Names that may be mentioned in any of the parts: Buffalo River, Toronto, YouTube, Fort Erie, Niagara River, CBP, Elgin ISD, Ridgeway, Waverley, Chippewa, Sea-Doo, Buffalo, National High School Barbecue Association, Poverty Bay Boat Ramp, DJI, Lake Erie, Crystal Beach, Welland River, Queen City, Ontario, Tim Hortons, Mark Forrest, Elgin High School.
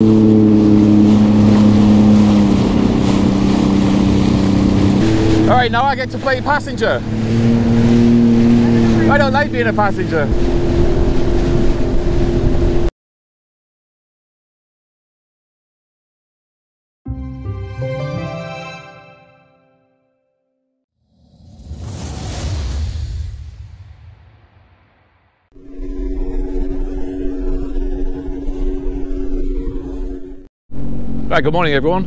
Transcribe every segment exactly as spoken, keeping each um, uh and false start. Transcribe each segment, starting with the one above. Alright, now I get to play passenger. I don't like being a passenger. Right, good morning everyone.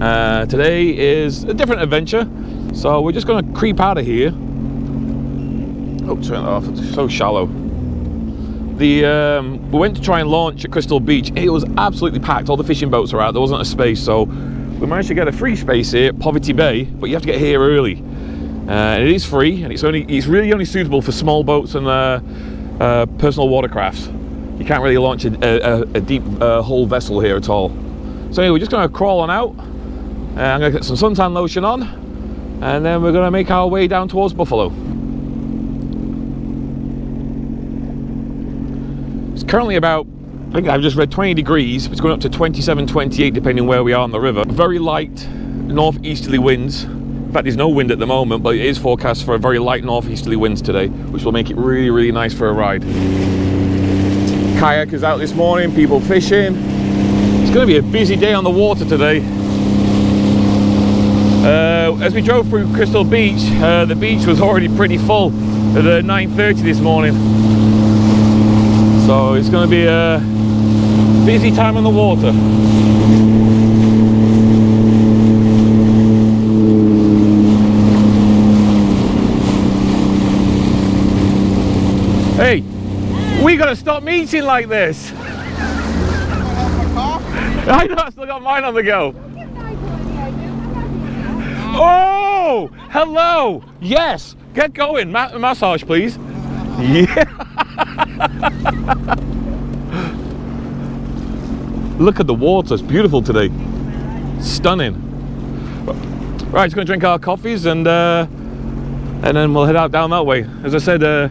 Uh, today is a different adventure. So we're just going to creep out of here. Oh, turn it off, it's so shallow. The, um, we went to try and launch at Crystal Beach. It was absolutely packed, all the fishing boats were out, there wasn't a space, so we managed to get a free space here at Poverty Bay, but you have to get here early. Uh, and it is free, and it's, only, it's really only suitable for small boats and uh, uh, personal watercrafts. You can't really launch a, a, a deep uh, hull vessel here at all. So anyway, we're just going to crawl on out, uh, I'm going to get some suntan lotion on, and then we're going to make our way down towards Buffalo. It's currently about, I think I've just read twenty degrees, it's going up to twenty-seven, twenty-eight depending where we are on the river. Very light northeasterly winds. In fact, there's no wind at the moment, but it is forecast for a very light northeasterly winds today, which will make it really, really nice for a ride. Kayakers out this morning, people fishing. It's going to be a busy day on the water today. Uh, as we drove through Crystal Beach, uh, the beach was already pretty full at uh, nine thirty this morning. So it's going to be a busy time on the water. Hey, we got to stop meeting like this. I know, I still got mine on the go. Oh, hello. Yes, get going. Ma massage, please. Yeah. Look at the water. It's beautiful today. Stunning. Right, just going to drink our coffees and uh, and then we'll head out down that way. As I said, uh,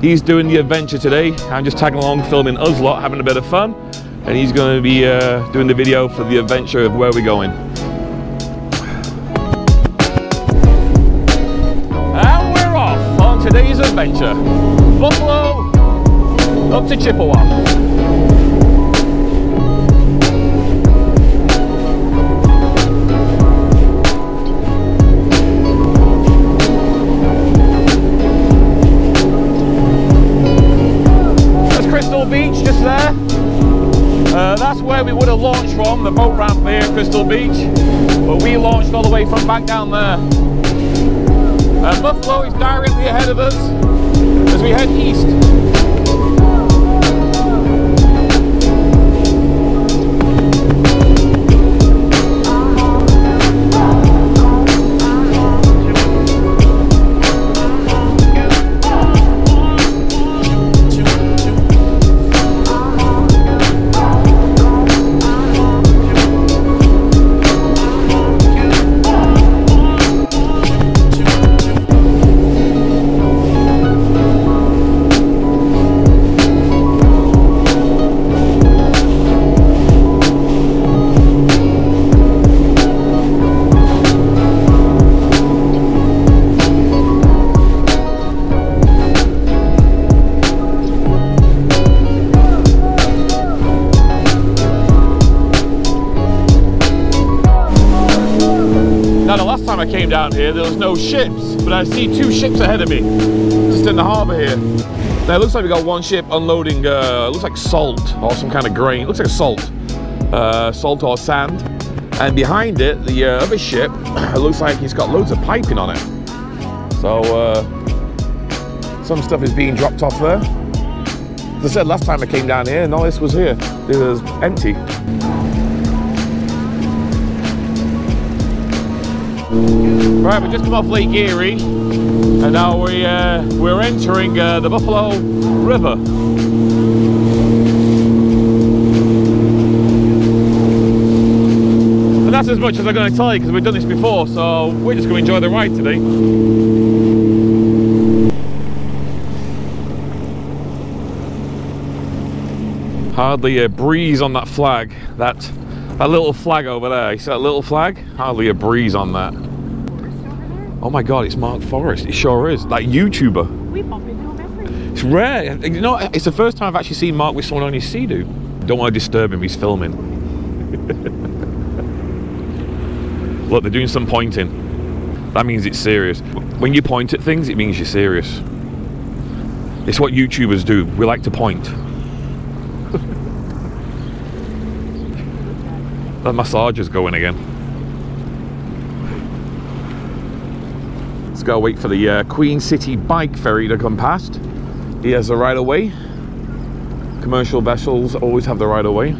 he's doing the adventure today. I'm just tagging along, filming us lot, having a bit of fun, and he's going to be uh, doing the video for the adventure of where we're going. Today's adventure, Buffalo up to Chippewa. That's Crystal Beach just there. Uh, that's where we would have launched from, the boat ramp here at Crystal Beach, but we launched all the way from back down there. Uh, Buffalo is directly ahead of us as we head east. I came down here, there was no ships, but I see two ships ahead of me, just in the harbour here. Now it looks like we got one ship unloading, uh, looks like salt or some kind of grain, it looks like salt, uh, salt or sand. And behind it, the uh, other ship, it looks like he's got loads of piping on it. So uh, some stuff is being dropped off there. As I said last time I came down here, and all this was here, it was empty. Right, we've just come off Lake Erie, and now we, uh, we're entering uh, the Buffalo River. And that's as much as I'm going to tell you, because we've done this before, so we're just going to enjoy the ride today. Hardly a breeze on that flag. That, that little flag over there. You see that little flag? Hardly a breeze on that. Oh my God, it's Mark Forrest. It sure is. That YouTuber. We pop into him every day. It's rare. You know, it's the first time I've actually seen Mark with someone on his Sea-Doo. Don't want to disturb him, he's filming. Look, they're doing some pointing. That means it's serious. When you point at things, it means you're serious. It's what YouTubers do. We like to point. That massager's going again. Let's go wait for the uh, Queen City bike ferry to come past. He has the right of way. Commercial vessels always have the right of way.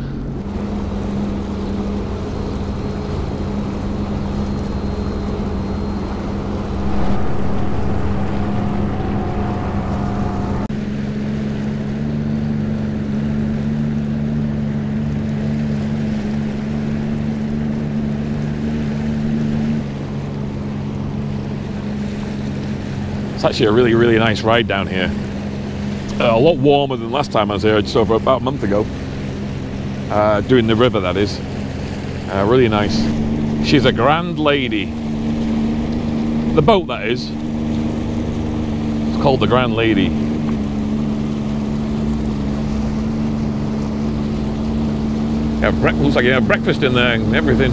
It's actually a really, really nice ride down here. Uh, a lot warmer than last time I was here, just over about a month ago. Uh, doing the river, that is. Uh, really nice. She's a grand lady. The boat, that is. It's called the Grand Lady. Yeah, looks like you have breakfast in there and everything.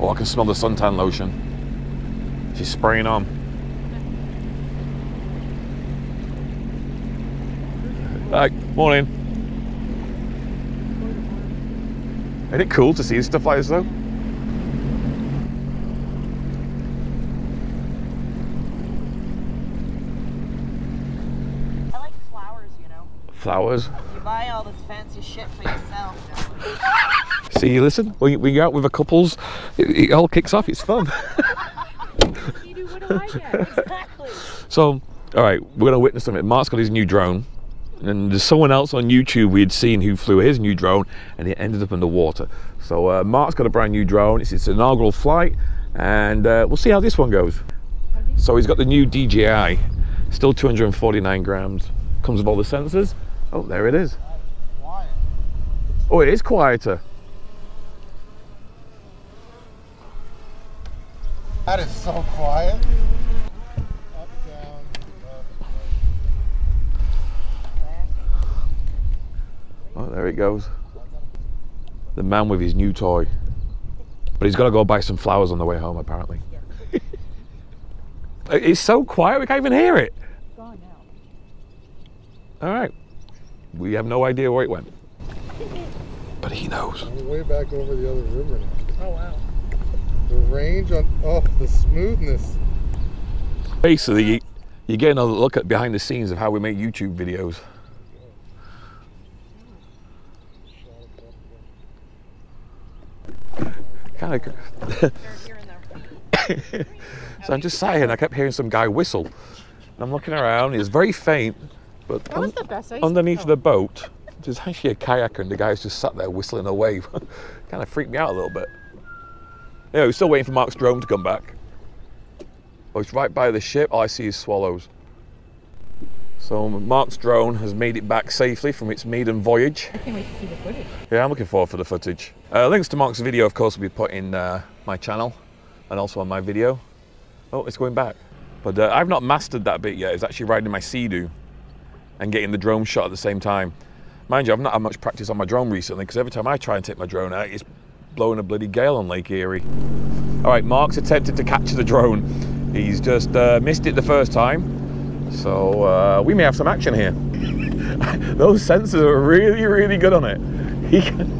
I can smell the suntan lotion. She's spraying on. Hi, morning. Isn't it cool to see stuff like this though? I like flowers, you know. Flowers? You buy all this fancy shit for yourself, you know? See, listen, we, we go out with the couples, it, it all kicks off, it's fun. You do, what do I get? Exactly. So, all right, we're going to witness something. Mark's got his new drone, and there's someone else on YouTube we had seen who flew his new drone, and it ended up underwater. So uh, Mark's got a brand new drone, it's its inaugural flight, and uh, we'll see how this one goes. So he's got the new D J I, still two hundred forty-nine grams, comes with all the sensors. Oh, there it is. Oh, it is quieter. That is so quiet. Up, down, up, up. Oh, there it goes. The man with his new toy. But he's got to go buy some flowers on the way home, apparently. Yes. It's so quiet, we can't even hear it. It's gone now. All right. We have no idea where it went. But he knows. We're way back over the other river now. Oh, wow. The range on, oh, the smoothness. Basically, you're getting a look at behind the scenes of how we make YouTube videos. Kind of. So I'm just sat here and I kept hearing some guy whistle. And I'm looking around, it's very faint, but that was the best I underneath the boat, there's actually a kayaker and the guy's just sat there whistling away. Kind of freaked me out a little bit. Yeah, we're still waiting for Mark's drone to come back. Oh, it's right by the ship. All I see is swallows. So Mark's drone has made it back safely from its maiden voyage. I can't wait to see the footage. Yeah, I'm looking forward for the footage. Uh, links to Mark's video, of course, will be put in uh, my channel and also on my video. Oh, it's going back. But uh, I've not mastered that bit yet. It's actually riding my Sea-Doo and getting the drone shot at the same time. Mind you, I've not had much practice on my drone recently because every time I try and take my drone out, it's blowing a bloody gale on Lake Erie. All right, Mark's attempted to capture the drone. He's just uh, missed it the first time. So uh, we may have some action here. Those sensors are really, really good on it. He can...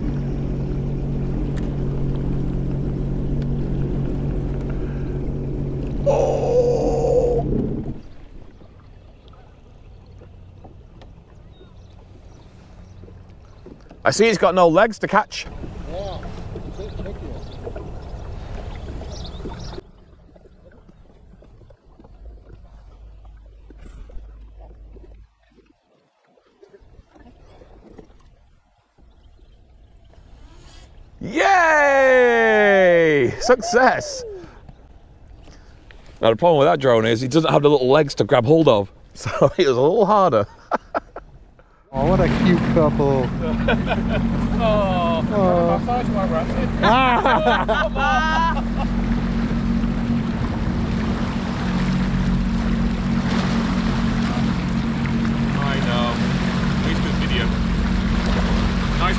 Oh! I I see it's got no legs to catch. Yeah, it's so tricky. Yay! Success! Now the problem with that drone is it doesn't have the little legs to grab hold of, so it was a little harder. Oh, what a cute couple. Oh, oh. Massage my breath. Ah. I know. He's good video. Nice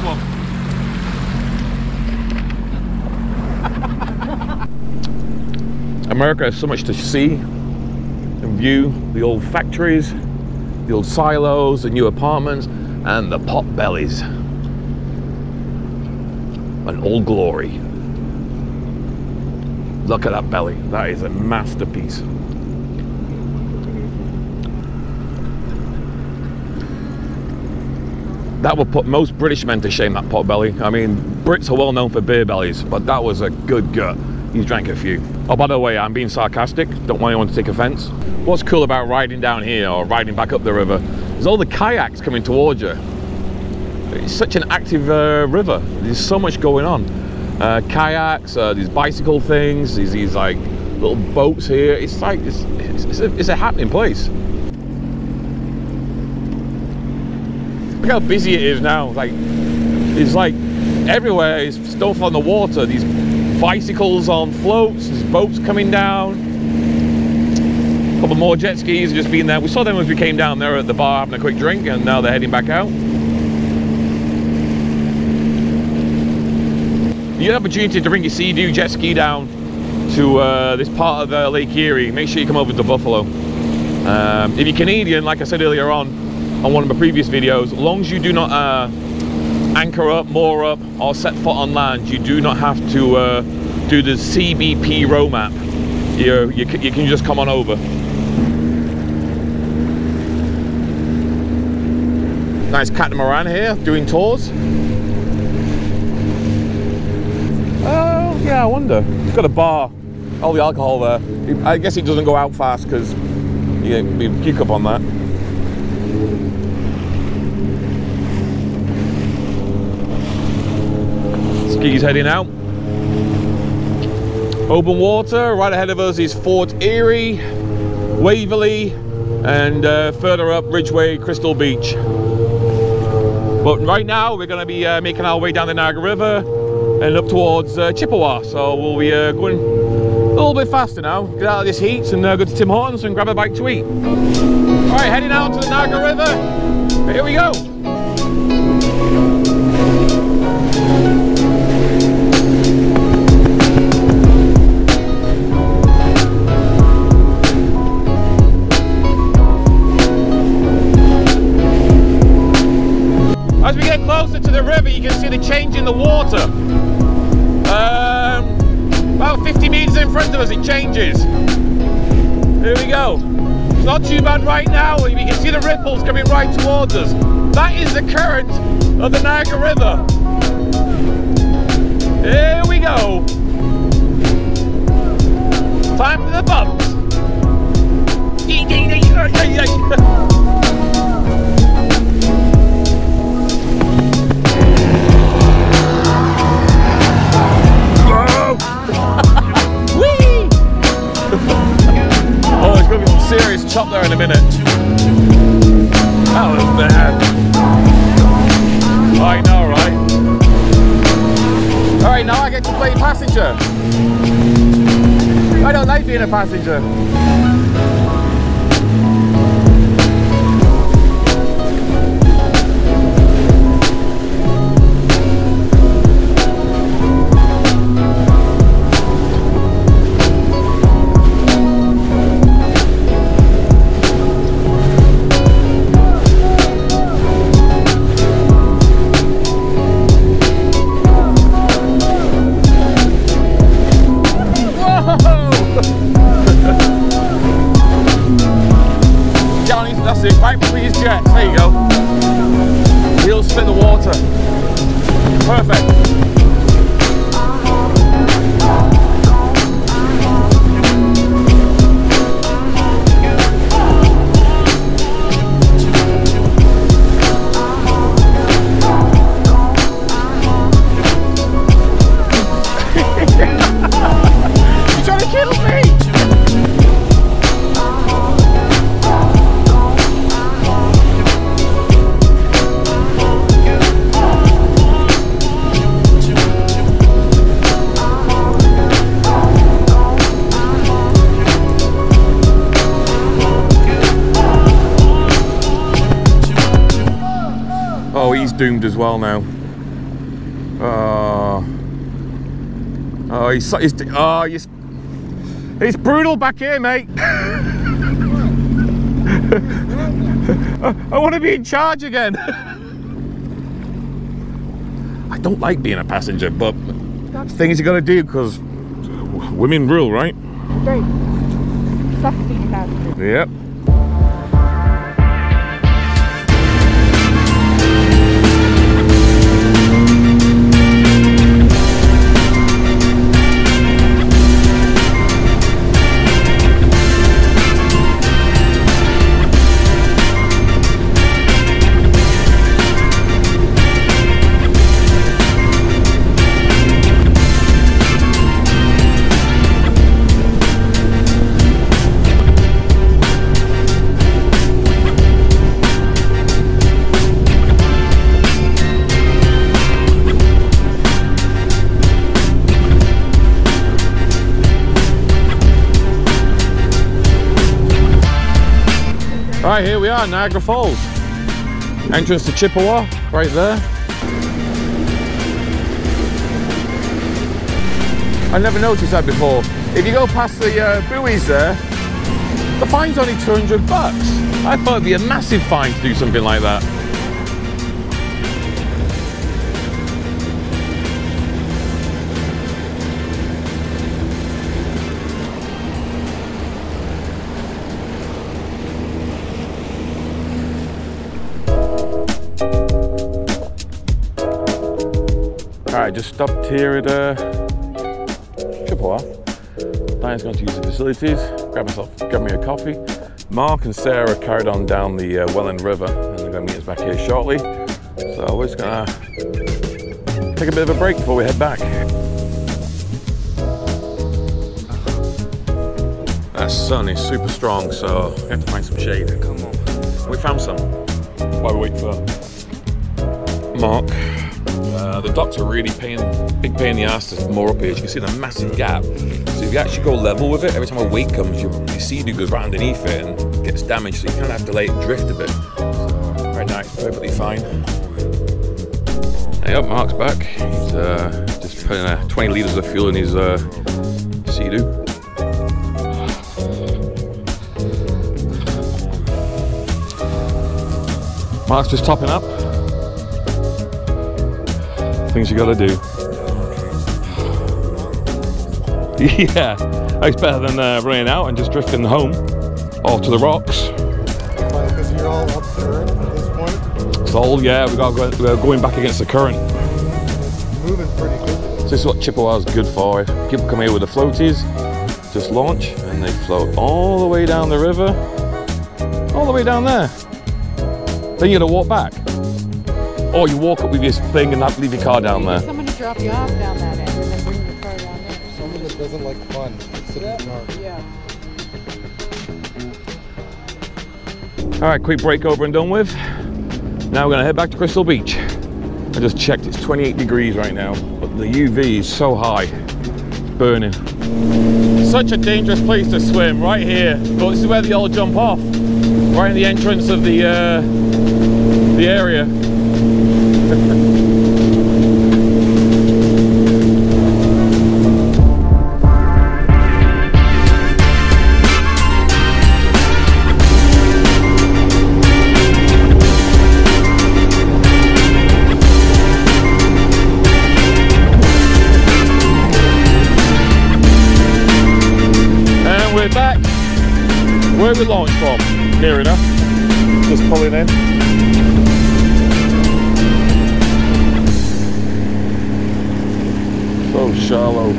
one. America has so much to see and view. The old factories, the old silos, the new apartments, and the pot bellies. An old glory. Look at that belly. That is a masterpiece. That would put most British men to shame, that pot belly. I mean, Brits are well known for beer bellies, but that was a good gut. He's drank a few. Oh, by the way, I'm being sarcastic. Don't want anyone to take offense. What's cool about riding down here or riding back up the river is all the kayaks coming towards you. It's such an active uh, river. There's so much going on. Uh, kayaks, uh, these bicycle things, these, these like little boats here. It's like, it's, it's, a, it's a happening place. Look how busy it is now. Like, it's like everywhere is stuff on the water. These bicycles on floats, there's boats coming down, a couple more jet skis just being there. We saw them as we came down there at the bar having a quick drink, and now they're heading back out. You have an opportunity to bring your Sea-Doo jet ski down to uh, this part of uh, Lake Erie. Make sure you come over to Buffalo. Um, if you're Canadian, like I said earlier on, on one of my previous videos, as long as you do not uh, anchor up, moor up, or set foot on land, you do not have to uh, do the C B P row map. You, you, you can just come on over. Nice catamaran here, doing tours. Oh, uh, yeah, I wonder. It's got a bar, all the alcohol there. I guess it doesn't go out fast because you can kick up on that. He's heading out. Open water. Right ahead of us is Fort Erie, Waverley, and uh, further up Ridgeway, Crystal Beach. But right now we're going to be uh, making our way down the Niagara River and up towards uh, Chippewa. So we'll be uh, going a little bit faster now. Get out of this heat and uh, go to Tim Hortons and grab a bite to eat. All right, heading out to the Niagara River. Here we go. As we get closer to the river, you can see the change in the water. Um, about fifty meters in front of us, it changes. Here we go. It's not too bad right now. You can see the ripples coming right towards us. That is the current of the Niagara River. Here we go. Time for the bumps. Oh, it's going to be some serious chop there in a minute. That was bad. I know, right? Alright, now I get to play passenger. I don't like being a passenger. doomed as well now. Oh, oh, he's, so, he's oh, he's, it's brutal back here, mate. I, I want to be in charge again. I don't like being a passenger, but that's the thing you got to do because women rule, right? Right. Soft being a passenger. Yep. Right, here we are, Niagara Falls. Entrance to Chippewa, right there. I never noticed that before. If you go past the uh, buoys there, the fine's only two hundred bucks. I thought it'd be a massive fine to do something like that. Alright, just stopped here at uh, Chippewa. Diane's going to use the facilities, grab myself, grab me a coffee. Mark and Sarah carried on down the uh, Welland River and they're going to meet us back here shortly. So we're just going to take a bit of a break before we head back. That sun is super strong, so we have to find some shade. Come on. We found some while we wait for Mark. Uh, the docks are really paying big pain in the ass to moor up here. You can see the massive gap. So if you actually go level with it, every time a wave comes, your Sea-Doo goes right underneath it and gets damaged. So you kind of have to let it drift a bit. So right now, it's perfectly fine. Hey up, Mark's back. He's uh, just putting uh, twenty litres of fuel in his uh, Sea-Doo. Mark's just topping up. Things you gotta do. Yeah, that's better than uh, running out and just drifting home or to the rocks. Because you're all up current at this point? It's all, yeah, we got, we're going back against the current. It's moving pretty quickly. So this is what Chippewa's good for. People come here with the floaties, just launch, and they float all the way down the river, all the way down there. Then you gotta walk back. Or you walk up with your thing and have to leave your car down there. There's someone to drop you off down that end and then bring your car down there. Someone that doesn't like fun. It's in the dark. Yeah. All right, quick break over and done with. Now we're gonna head back to Crystal Beach. I just checked, it's twenty-eight degrees right now, but the U V is so high, it's burning. Such a dangerous place to swim, right here. But this is where they all jump off, right in the entrance of the uh, the area. And we're back. Where we launched from? Near enough. Just pulling in. So shallow.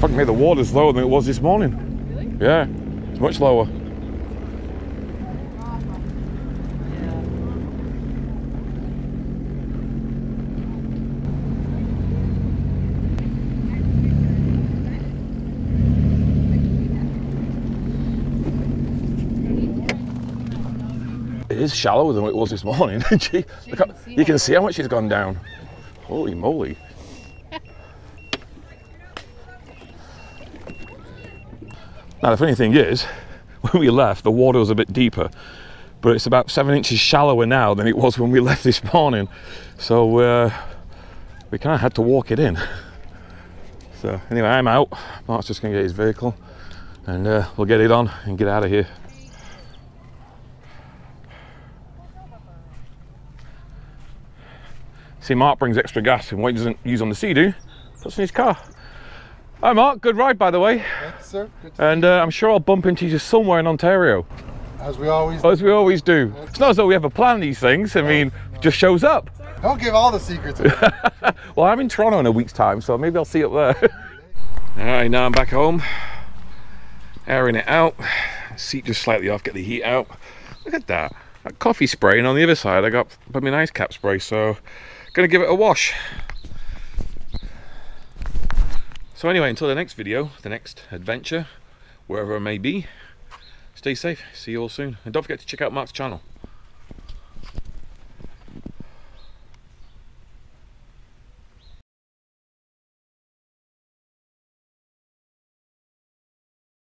Fuck me, the water's lower than it was this morning. Really? Yeah, it's much lower. It is shallower than what it was this morning. Gee, look how, you can see how much it's gone down. Holy moly. Now the funny thing is, when we left the water was a bit deeper, but it's about seven inches shallower now than it was when we left this morning. So uh, we kind of had to walk it in. So anyway, I'm out. Mark's just going to get his vehicle and uh, we'll get it on and get out of here. See, Mark brings extra gas and what he doesn't use on the Sea-Doo, puts in his car. Hi Mark, good ride by the way. Thanks sir. Good and uh, I'm sure I'll bump into you somewhere in Ontario. As we always do. As we always do. That's it's not as though we ever plan these things, I no, mean, no. It just shows up. Don't give all the secrets away. Well, I'm in Toronto in a week's time, so maybe I'll see you up there. Alright, now I'm back home. Airing it out. Seat just slightly off, get the heat out. Look at that. That coffee spray, and on the other side I got put my ice cap spray, so gonna give it a wash. So anyway, until the next video, the next adventure, wherever it may be, stay safe, see you all soon. And don't forget to check out Mark's channel.